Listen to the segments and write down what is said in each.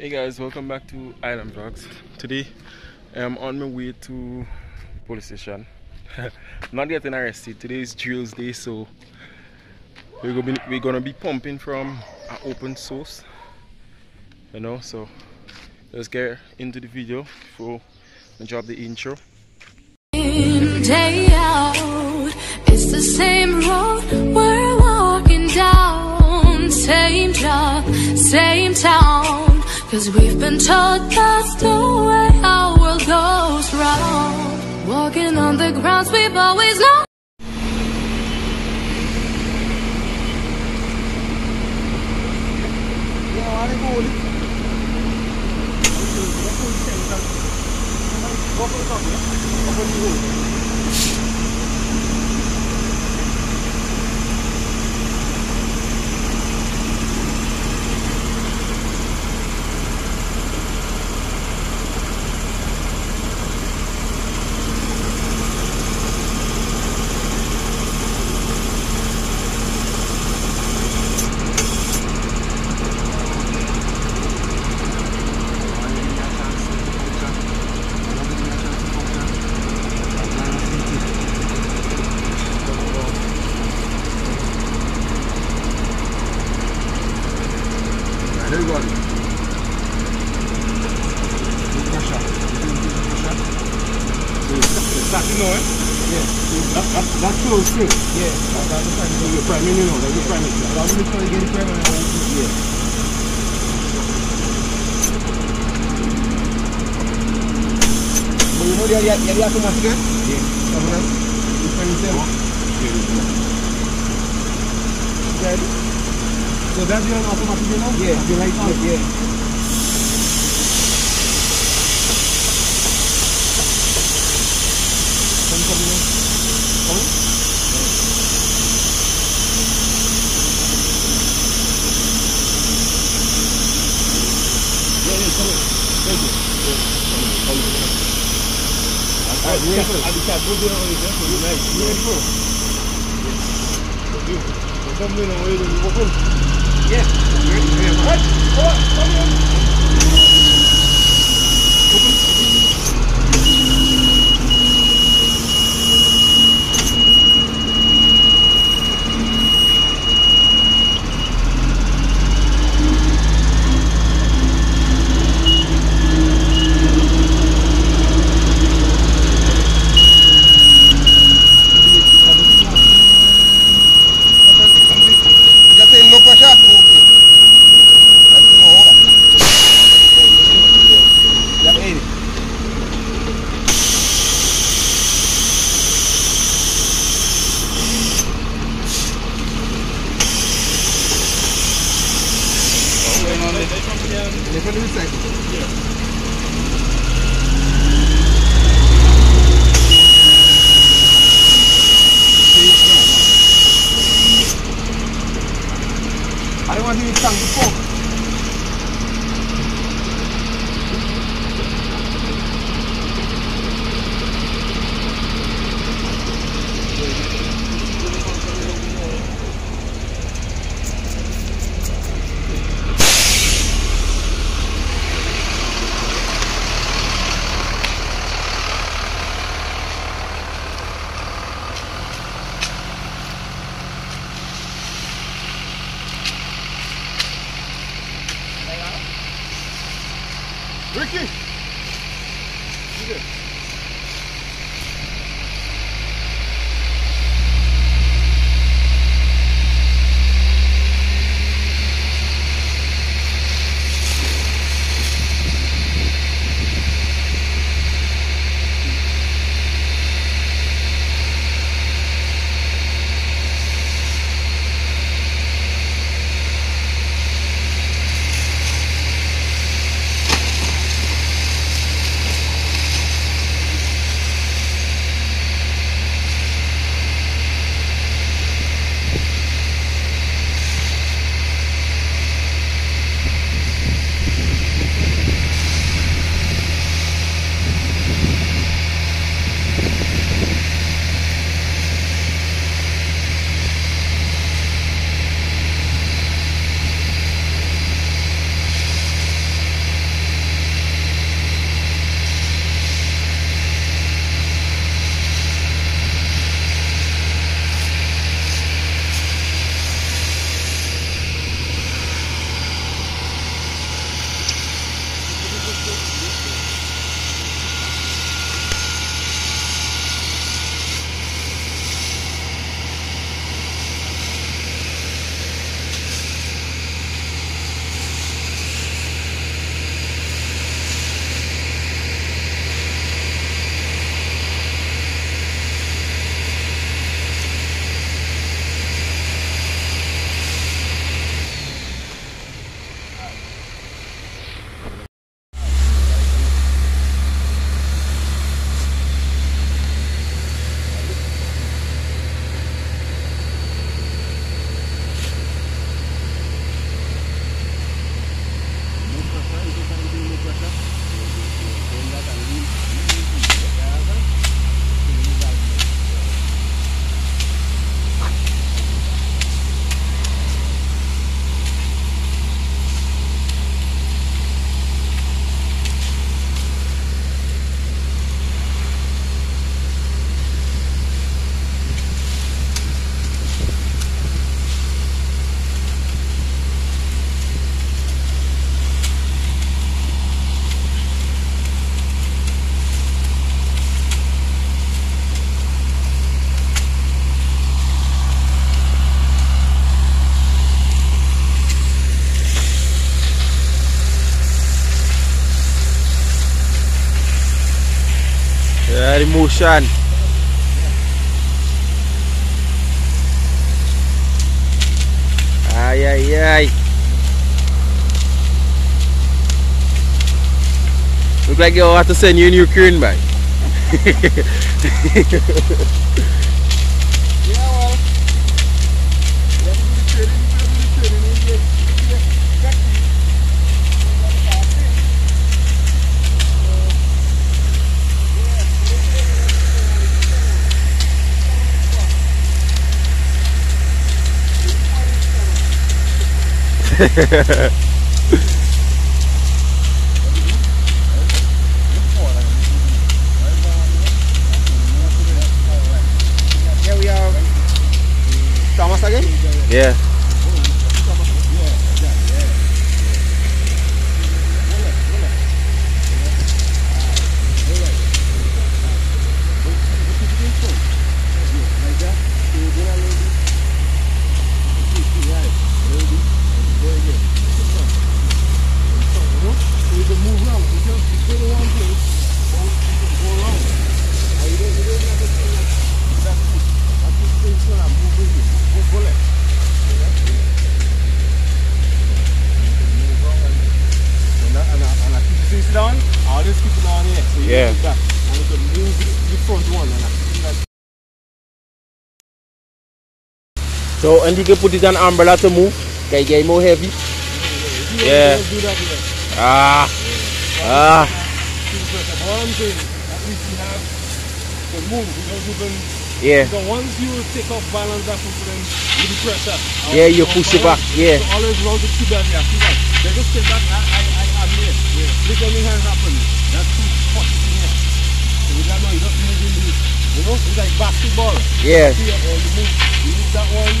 Hey guys, welcome back to Island Vlogs. Today I'm on my way to police station. Not getting arrested. Today is drills day, so we're gonna be pumping from an open source, you know. So let's get into the video before I drop the intro. Day out, it's the same road we're walking down, same job, same town. Cause we've been told that's the way our world goes round. Walking on the grounds we've always known. Yeah, that's prime, you know, that's prime. That's the time you get prime, yeah. But you know, they are automatic, yeah. Yeah. So that's your automatic, you know? Yeah, you like that, yeah. dari Mushan. Ayayay. Look like they'll have to send you in Ukraine, man. Here we are, Thomas again? Yeah. So, and you can put it on umbrella to move. Can you get more heavy? Yeah. Ah. At least you have the move. Yeah. So once you take off balance, that will then with the pressure. Yeah, you push it back. Yeah. So always round it to that. Yeah. They just take back. I admit. Yeah. Look at me how it happened. That's too hot. Yeah. So we don't know. You don't need to. You know, it's like basketball. Yeah. You move that one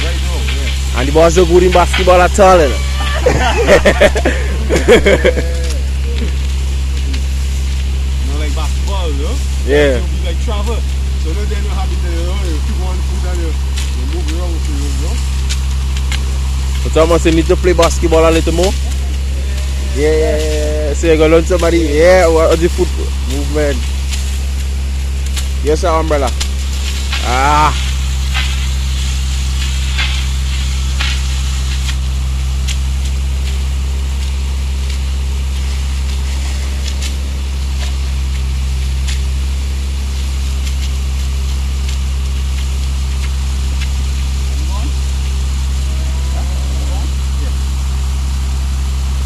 right now. Yeah. And the boys are good in basketball at all, you know? You know, like basketball, you know? Yeah. So be like travel. So then they don't have it, you know, you keep on foot and you move around with you, you know? So Thomas, you need to play basketball a little more? Yeah. So you gotta learn somebody, what the foot movement. Yes, umbrella. Ah.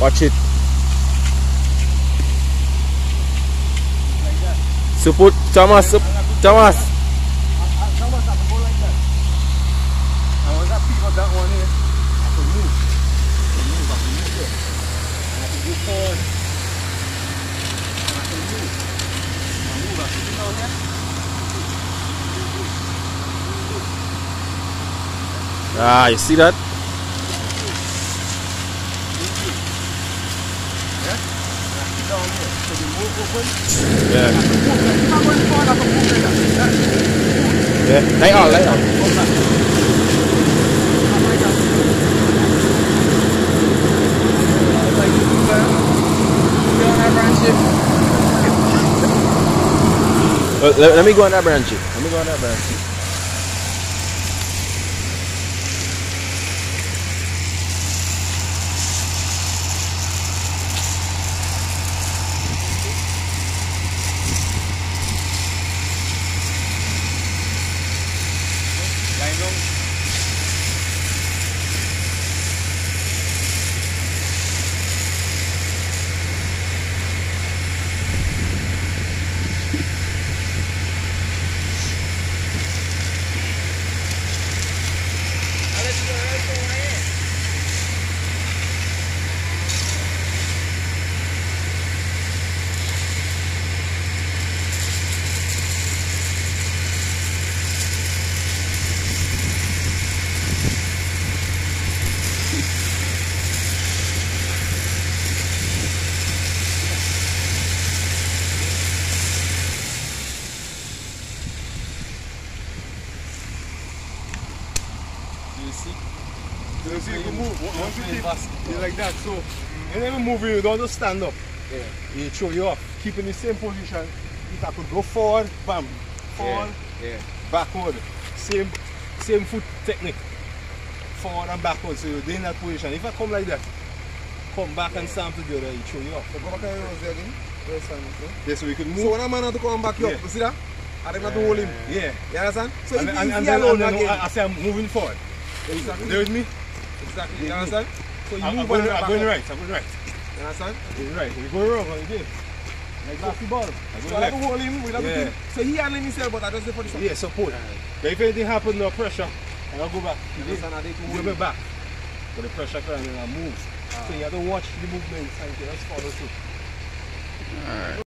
Watch it. Support Thomas. Thomas! Thomas, I can go like that. And once I pick up that one here, I can move. I can move here. And I can go forward. And I can move. I can move down there. Ah, you see that? Yeah. Yeah. Light on. Let me go on that branch. You like that, so you never move, you don't just stand up. Yeah. You throw you off, keep in the same position if I could go forward, bam, forward, backward. Same foot technique. Forward and backward, so you're in that position. If I come like that, come back and stamp together, it throw you off. So what kind of rows there again? Yes, so we could move. So when a man has to come back you up, you see that? I don't have to hold him. Yeah. You understand? So and, if and, he alone again. I say I'm moving forward. Exactly. There with me? Exactly. You understand? So you move on. I'm going right. I'm going right. You understand? Going right. We go wrong again. Like basketball. So I have to hold him. We have to him. So he handling himself, but I just say for the support. Yeah, support. But if anything happens, no pressure. I go back. You go back. But the pressure can move. So you have to watch the movement and just follow through. All right.